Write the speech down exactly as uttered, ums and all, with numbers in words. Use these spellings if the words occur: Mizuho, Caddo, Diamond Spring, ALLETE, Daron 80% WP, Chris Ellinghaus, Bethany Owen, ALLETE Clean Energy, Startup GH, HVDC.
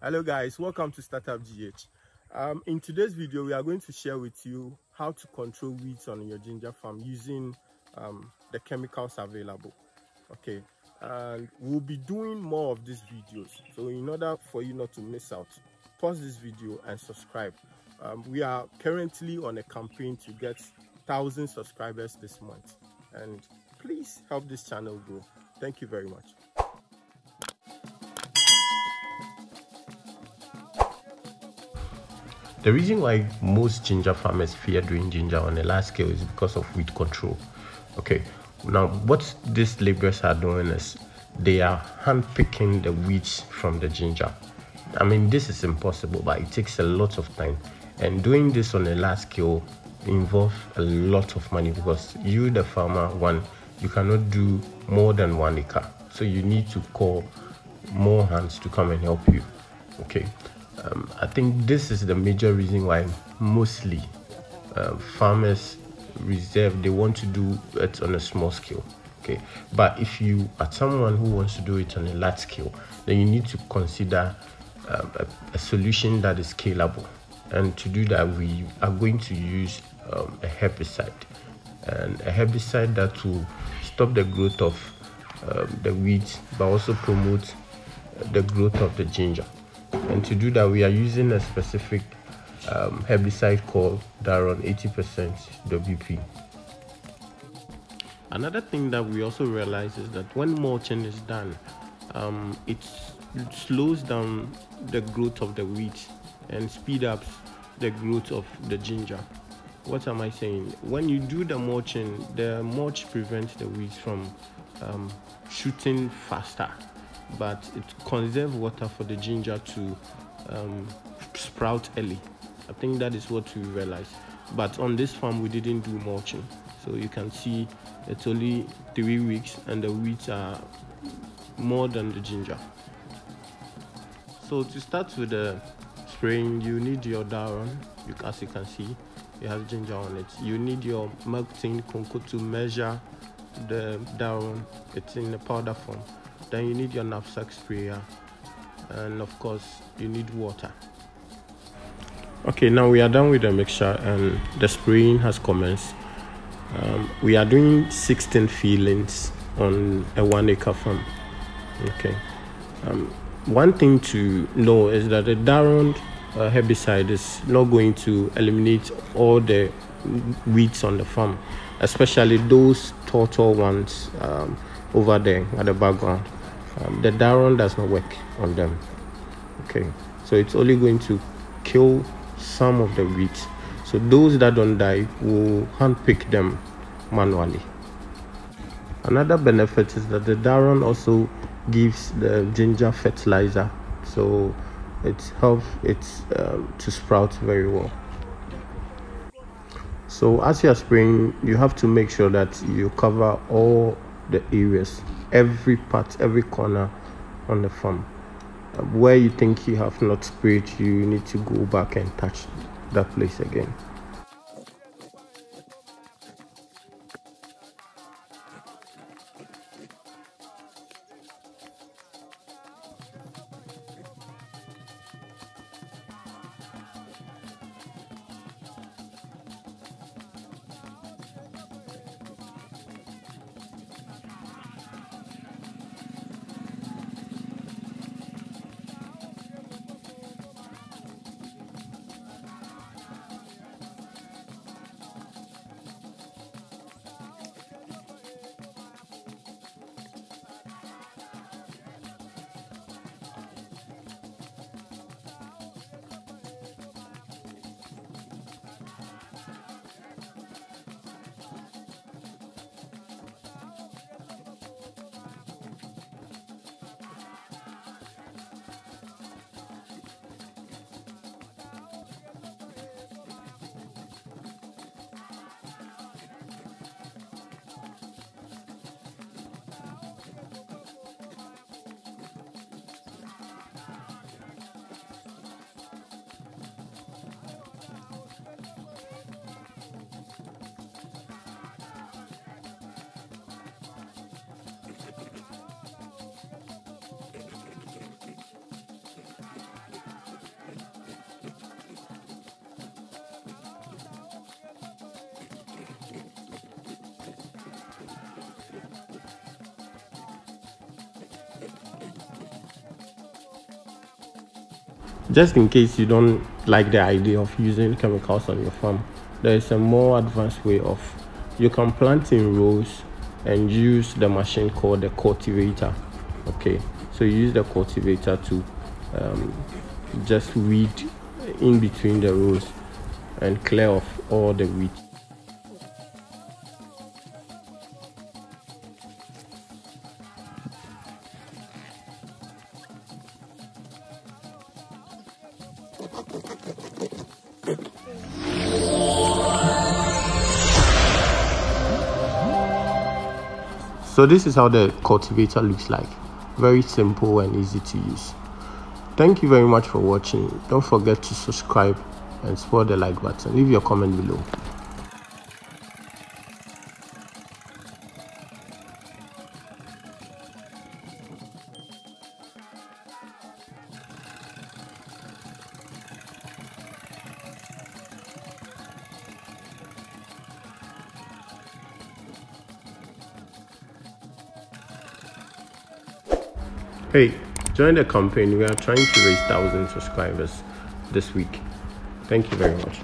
Hello guys, welcome to Startup G H. Um, in today's video, we are going to share with you how to control weeds on your ginger farm using um, the chemicals available. Okay, and we'll be doing more of these videos. So in order for you not to miss out, pause this video and subscribe. Um, we are currently on a campaign to get one thousand subscribers this month. And please help this channel grow. Thank you very much. The reason why most ginger farmers fear doing ginger on a large scale is because of weed control. Okay, now what these laborers are doing is they are handpicking the weeds from the ginger. I mean, this is impossible, but it takes a lot of time. And doing this on a large scale involves a lot of money because you, the farmer, one, you cannot do more than one acre. So you need to call more hands to come and help you. Okay. Um, I think this is the major reason why mostly uh, farmers reserve, they want to do it on a small scale, okay? But if you are someone who wants to do it on a large scale, then you need to consider um, a, a solution that is scalable. And to do that, we are going to use um, a herbicide. And a herbicide that will stop the growth of uh, the weeds, but also promote the growth of the ginger. And to do that, we are using a specific um, herbicide called Daron eighty percent W P. Another thing that we also realize is that when mulching is done, um, it slows down the growth of the weeds and speed up the growth of the ginger. What am I saying? When you do the mulching, the mulch prevents the weeds from um, shooting faster, but it conserves water for the ginger to um, sprout early. I think that is what we realized. But on this farm, we didn't do mulching. So you can see it's only three weeks and the weeds are more than the ginger. So to start with the spraying, you need your Daron. You, as you can see, you have ginger on it. You need your milk tin conco to measure the Daron. It's in the powder form. Then you need your knapsack sprayer, and of course you need water. Okay, now we are done with the mixture and the spraying has commenced. Um, we are doing sixteen fillings on a one acre farm. Okay, um, one thing to know is that the Daron uh, herbicide is not going to eliminate all the weeds on the farm, especially those tall ones um, over there at the background. Um, the Daron does not work on them. Okay, so it's only going to kill some of the weeds. So those that don't die will handpick them manually. Another benefit is that the Daron also gives the ginger fertilizer, so it helps it uh, to sprout very well. So as you are spraying, you have to make sure that you cover all the areas, every part, every corner on the farm. Where you think you have not sprayed, you need to go back and touch that place again. just in case you don't like the idea of using chemicals on your farm. There is a more advanced way of, you can plant in rows and use the machine called the cultivator. Okay, so you use the cultivator to um, just weed in between the rows and clear off all the weeds. So this is how the cultivator looks like. Very simple and easy to use. Thank you very much for watching. Don't forget to subscribe and support the like button. Leave your comment below. Hey, join the campaign. We are trying to raise one thousand subscribers this week. Thank you very much.